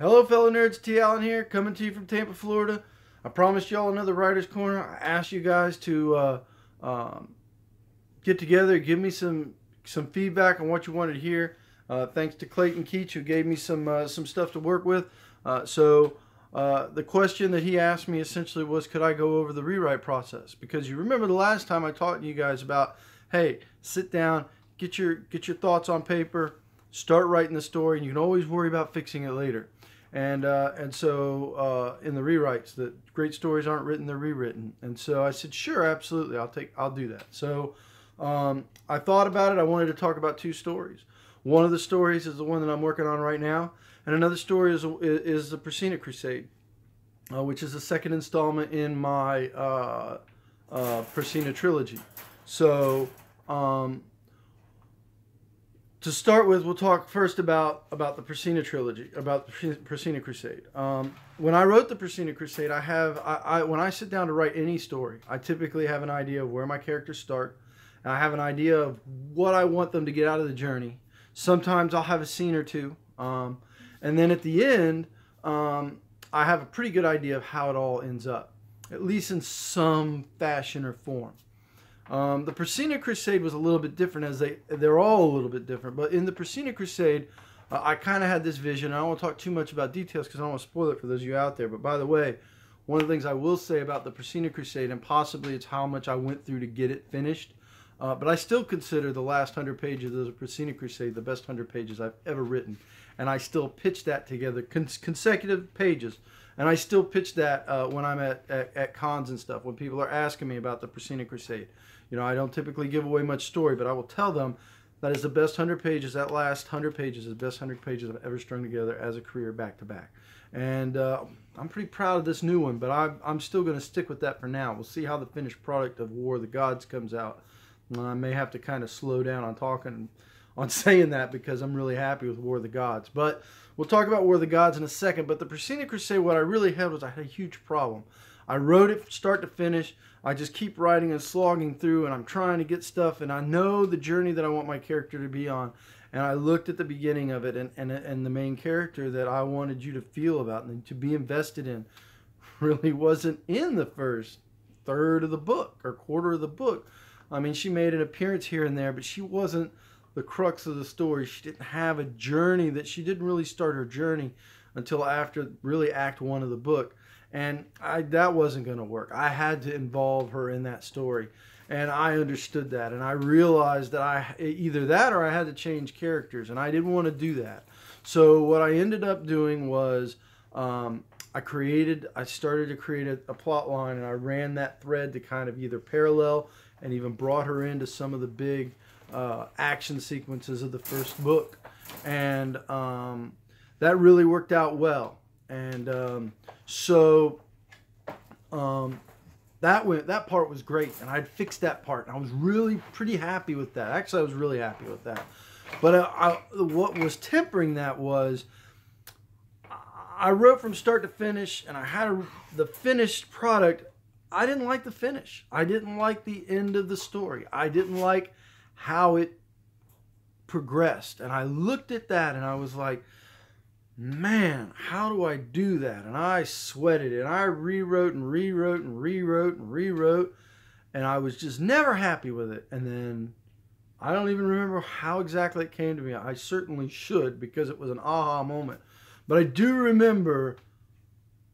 Hello fellow nerds, T. Allen here, coming to you from Tampa, Florida. I promised y'all another Writer's Corner. I asked you guys to get together, give me some feedback on what you wanted to hear. Thanks to Clayton Keach, who gave me some stuff to work with. The question that he asked me essentially was, could I go over the rewrite process? Because you remember the last time I talked to you guys about, hey, sit down, get your thoughts on paper, start writing the story, and you can always worry about fixing it later. And so in the rewrites, the great stories aren't written, they're rewritten. And so I said, sure, absolutely, I'll do that. So I thought about it. I wanted to talk about two stories. One of the stories is the one that I'm working on right now, and another story is the Procyena Crusade, which is the second installment in my Procyena trilogy. So to start with, we'll talk first about the Procyena trilogy, about the Procyena Crusade. When I wrote the Procyena Crusade, when I sit down to write any story, I typically have an idea of where my characters start, and I have an idea of what I want them to get out of the journey. Sometimes I'll have a scene or two, and then at the end, I have a pretty good idea of how it all ends up, at least in some fashion or form. The Procyena Crusade was a little bit different, as they're all a little bit different. But in the Procyena Crusade, I kind of had this vision. I don't want to talk too much about details because I don't want to spoil it for those of you out there. But by the way, one of the things I will say about the Procyena Crusade, and possibly it's how much I went through to get it finished, but I still consider the last 100 pages of the Procyena Crusade the best 100 pages I've ever written. And I still pitch that together, consecutive pages. And I still pitch that when I'm at cons and stuff, when people are asking me about the Procyena Crusade. You know, I don't typically give away much story, but I will tell them that is the best 100 pages, that last 100 pages is the best 100 pages I've ever strung together as a career back to back. And I'm pretty proud of this new one, but I'm still going to stick with that for now. We'll see how the finished product of War of the Gods comes out. I may have to kind of slow down on talking, on saying that, because I'm really happy with War of the Gods. But we'll talk about War of the Gods in a second. But the Procyena Crusade, what I really had was I had a huge problem. I wrote it start to finish. I just keep writing and slogging through, and I'm trying to get stuff, and I know the journey that I want my character to be on. And I looked at the beginning of it and the main character that I wanted you to feel about and to be invested in really wasn't in the first third of the book or quarter of the book. I mean, she made an appearance here and there, but she wasn't the crux of the story. She didn't have a journey. That she didn't really start her journey until after really act one of the book. And that wasn't going to work. I had to involve her in that story. And I understood that. And I realized that either that or I had to change characters. And I didn't want to do that. So what I ended up doing was I started to create a plot line, and I ran that thread to kind of either parallel and even brought her into some of the big action sequences of the first book. And that really worked out well. And that part was great, and I'd fixed that part, and I was really pretty happy with that. Actually, I was really happy with that. But what was tempering that was I wrote from start to finish, and I had the finished product. I didn't like the finish. I didn't like the end of the story. I didn't like how it progressed. And I looked at that, and I was like, man, how do I do that? And I sweated, and I rewrote and rewrote and rewrote and rewrote, and I was just never happy with it. And then I don't even remember how exactly it came to me. I certainly should, because it was an aha moment. But I do remember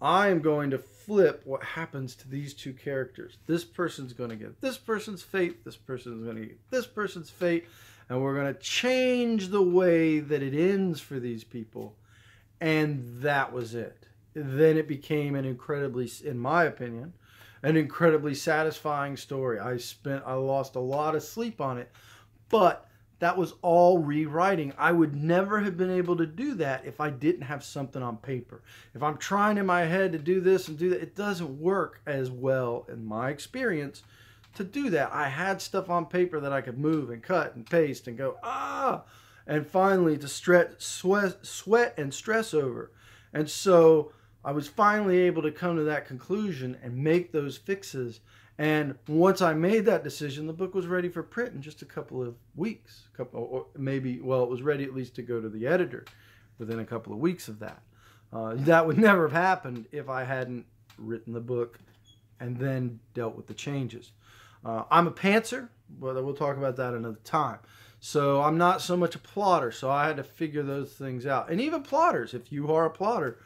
I am going to flip what happens to these two characters. This person's going to get this person's fate, this person's going to get this person's fate, and we're going to change the way that it ends for these people. And that was it. Then it became an incredibly, in my opinion, an incredibly satisfying story. I lost a lot of sleep on it, but that was all rewriting. I would never have been able to do that if I didn't have something on paper. If I'm trying in my head to do this and do that, it doesn't work as well, in my experience, to do that. I had stuff on paper that I could move and cut and paste and go, ah! And finally to sweat and stress over. And so I was finally able to come to that conclusion and make those fixes. And once I made that decision, the book was ready for print in just a couple of weeks. It was ready at least to go to the editor within a couple of weeks of that. That would never have happened if I hadn't written the book and then dealt with the changes. I'm a pantser, but we'll talk about that another time. So I'm not so much a plotter, so I had to figure those things out. And even plotters, if you are a plotter,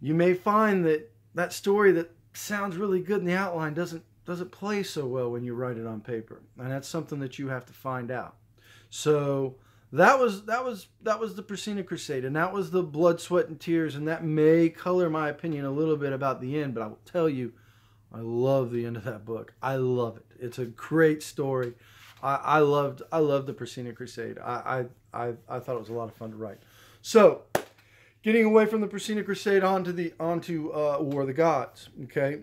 you may find that that story that sounds really good in the outline doesn't play so well when you write it on paper. And that's something that you have to find out. So that was the Procyena Crusade, and that was the blood, sweat, and tears, and that may color my opinion a little bit about the end, but I will tell you, I love the end of that book. I love it. It's a great story. I loved the Procyena Crusade. I thought it was a lot of fun to write. So getting away from the Procyena Crusade onto War of the Gods, okay?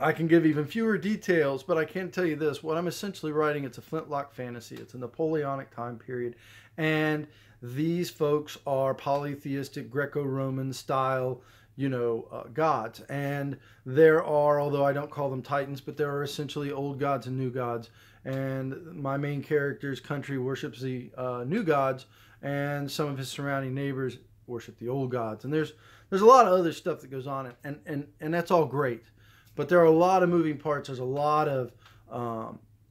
I can give even fewer details, but I can tell you this. What I'm essentially writing, it's a flintlock fantasy. It's a Napoleonic time period. And these folks are polytheistic, Greco-Roman style, you know, gods. And there are, although I don't call them titans, but there are essentially old gods and new gods. And my main character's country worships the new gods, and some of his surrounding neighbors worship the old gods. And there's a lot of other stuff that goes on, and that's all great. But there are a lot of moving parts. There's a lot of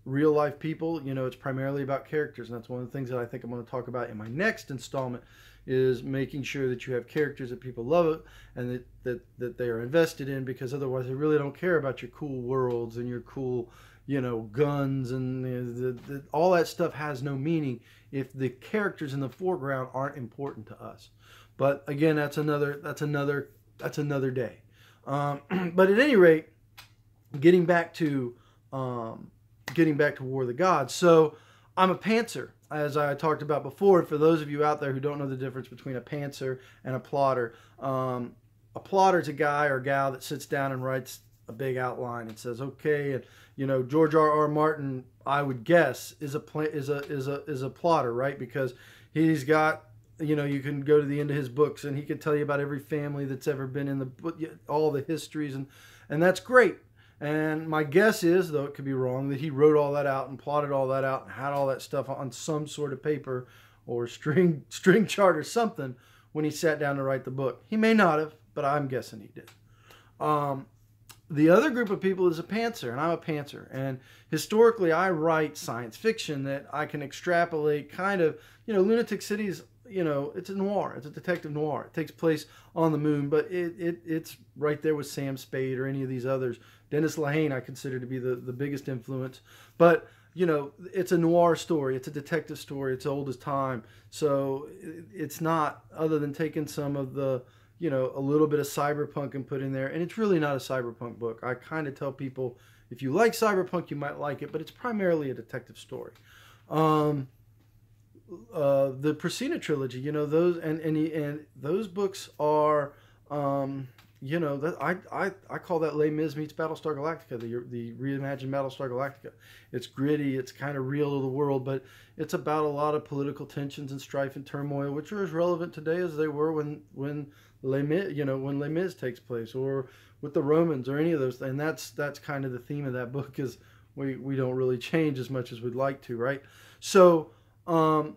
real life people. You know, it's primarily about characters. And that's one of the things that I think I'm going to talk about in my next installment, is making sure that you have characters that people love and that they are invested in, because otherwise they really don't care about your cool worlds and your cool, you know, guns and all that stuff has no meaning if the characters in the foreground aren't important to us. But again, that's another day. But at any rate, getting back to War of the Gods. So I'm a pantser, as I talked about before. For those of you out there who don't know the difference between a pantser and a plotter, a plotter is a guy or gal that sits down and writes a big outline and says, okay, and you know, George R.R. Martin, I would guess, is a plotter, right? Because he's got, you know, you can go to the end of his books and he could tell you about every family that's ever been in the book, all the histories, and that's great. And my guess is, though it could be wrong, that he wrote all that out and plotted all that out and had all that stuff on some sort of paper or string chart or something when he sat down to write the book. He may not have, but I'm guessing he did. The other group of people is a pantser, and I'm a pantser. And historically, I write science fiction that I can extrapolate kind of, you know, Lunatic City's, you know, it's a noir. It's a detective noir. It takes place on the moon, but it's right there with Sam Spade or any of these others. Dennis Lehane I consider to be the biggest influence. But, you know, it's a noir story. It's a detective story. It's old as time. So it's not, other than taking some of the, you know, a little bit of cyberpunk and put in there. And it's really not a cyberpunk book. I kind of tell people, if you like cyberpunk, you might like it, but it's primarily a detective story. The Procyena trilogy, you know, those and those books are, you know, that I call that Les Mis meets Battlestar Galactica, the reimagined Battlestar Galactica. It's gritty, it's kind of real to the world, but it's about a lot of political tensions and strife and turmoil, which are as relevant today as they were when Les Mis, you know, when Les Mis takes place, or with the Romans, or any of those. And that's kind of the theme of that book, is we don't really change as much as we'd like to, right? So. Those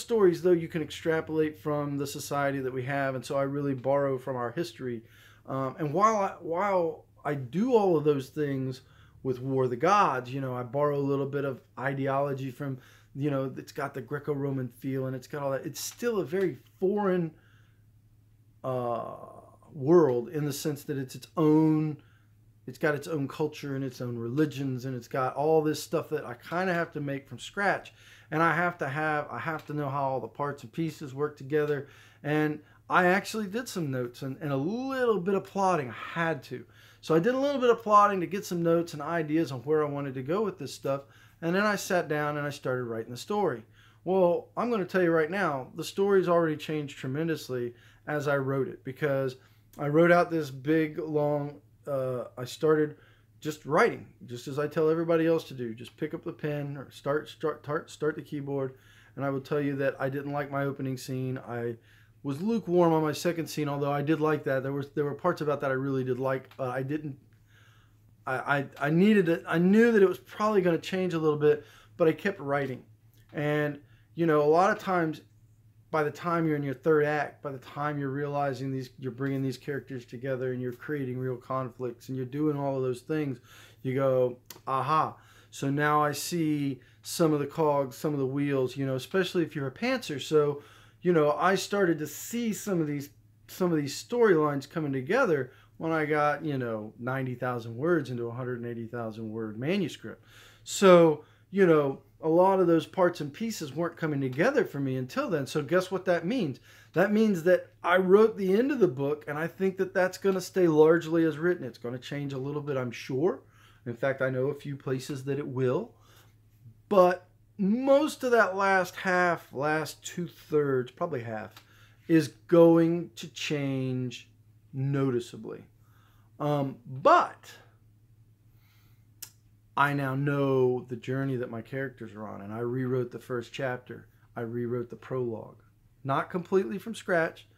stories, though, you can extrapolate from the society that we have, and so I really borrow from our history. And while I do all of those things with War of the Gods, you know, I borrow a little bit of ideology from, you know, it's got the Greco-Roman feel and it's got all that. It's still a very foreign world, in the sense that it's its own. It's got its own culture and its own religions, and it's got all this stuff that I kind of have to make from scratch. And I have to know how all the parts and pieces work together. And I actually did some notes and a little bit of plotting. I had to. So I did a little bit of plotting to get some notes and ideas on where I wanted to go with this stuff. And then I sat down and I started writing the story. Well, I'm going to tell you right now, the story's already changed tremendously as I wrote it, because I wrote out this big, long, I started just writing, just as I tell everybody else to do. Just pick up the pen or start the keyboard. And I will tell you that I didn't like my opening scene. I was lukewarm on my second scene, although I did like that. There were parts about that I really did like, but I didn't. I needed it. I knew that it was probably going to change a little bit, but I kept writing. And you know, a lot of times by the time you're in your third act, by the time you're realizing these, you're bringing these characters together and you're creating real conflicts and you're doing all of those things, you go, aha. So now I see some of the cogs, some of the wheels, you know, especially if you're a pantser. So, you know, I started to see some of these storylines coming together when I got, you know, 90,000 words into a 180,000 word manuscript. So, you know, a lot of those parts and pieces weren't coming together for me until then. So guess what that means? That means that I wrote the end of the book, and I think that that's going to stay largely as written. It's going to change a little bit, I'm sure. In fact, I know a few places that it will. But most of that last half, last two-thirds, probably half, is going to change noticeably. But I now know the journey that my characters are on, and I rewrote the first chapter. I rewrote the prologue. Not completely from scratch,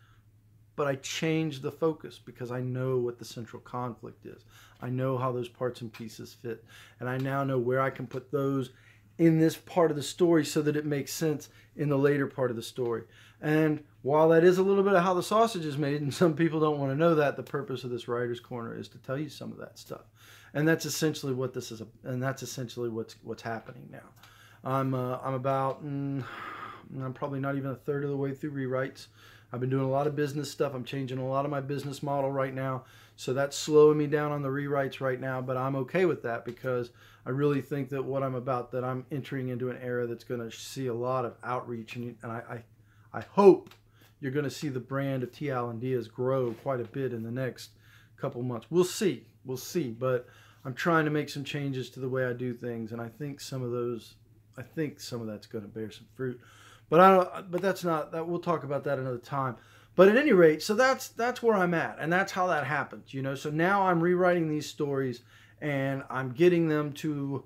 but I changed the focus because I know what the central conflict is. I know how those parts and pieces fit, and I now know where I can put those in this part of the story so that it makes sense in the later part of the story. And while that is a little bit of how the sausage is made, and some people don't want to know that, the purpose of this Writer's Corner is to tell you some of that stuff. And that's essentially what this is, and that's essentially what's happening now. I'm about, I'm probably not even a third of the way through rewrites. I've been doing a lot of business stuff. I'm changing a lot of my business model right now. So that's slowing me down on the rewrites right now, but I'm okay with that because I really think that what I'm about, that I'm entering into an era that's going to see a lot of outreach. And I hope you're going to see the brand of T. Allen Diaz grow quite a bit in the next couple months. We'll see. We'll see. But I'm trying to make some changes to the way I do things, and I think some of those, I think some of that's going to bear some fruit. But I don't. But that's not. That we'll talk about that another time. But at any rate, so that's where I'm at, and that's how that happens, you know. So now I'm rewriting these stories, and I'm getting them to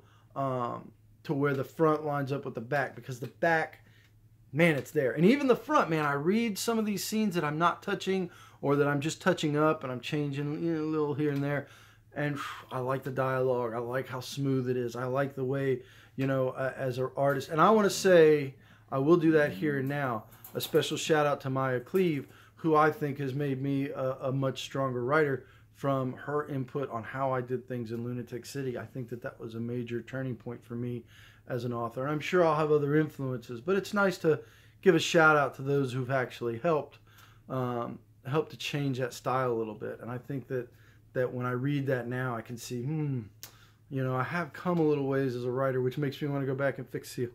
where the front lines up with the back, because the back, man, it's there. And even the front, man, I read some of these scenes that I'm not touching or that I'm just touching up, and I'm changing, you know, a little here and there. And I like the dialogue. I like how smooth it is. I like the way, you know, as an artist. And I want to say, I will do that here and now, a special shout out to Maya Cleave, who I think has made me a much stronger writer from her input on how I did things in Lunatic City. I think that that was a major turning point for me as an author. I'm sure I'll have other influences, but it's nice to give a shout out to those who've actually helped, helped to change that style a little bit. And I think that when I read that now, I can see, you know, I have come a little ways as a writer, which makes me want to go back and fix it,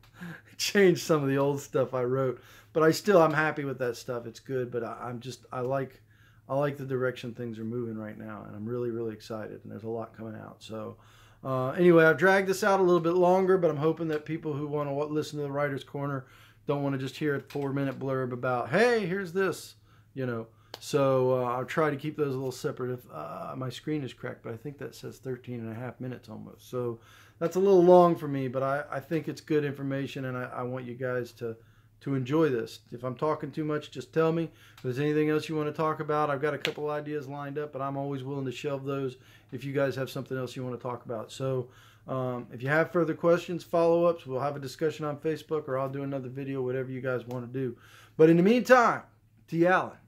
change some of the old stuff I wrote. But I'm happy with that stuff. It's good, but I like the direction things are moving right now, and I'm really, really excited, and there's a lot coming out. So anyway, I've dragged this out a little bit longer, but I'm hoping that people who want to listen to the Writer's Corner don't want to just hear a 4-minute blurb about, hey, here's this, you know. So I'll try to keep those a little separate. If my screen is cracked, but I think that says 13 and a half minutes almost. So that's a little long for me, but I think it's good information, and I want you guys to enjoy this. If I'm talking too much, just tell me. If there's anything else you want to talk about, I've got a couple ideas lined up, but I'm always willing to shelve those if you guys have something else you want to talk about. So if you have further questions, follow-ups, we'll have a discussion on Facebook, or I'll do another video, whatever you guys want to do. But in the meantime, T. Allen.